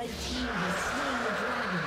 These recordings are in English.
Red team has slain the dragon.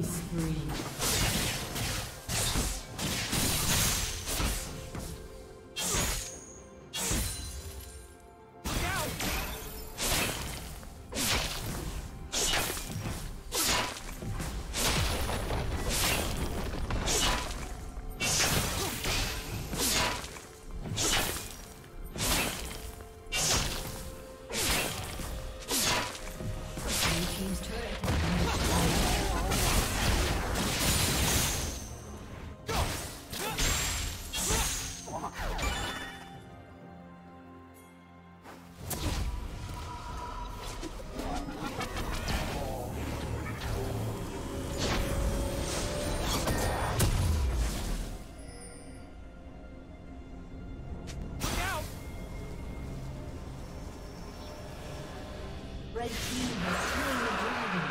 killing spree. Red team has slain the dragon.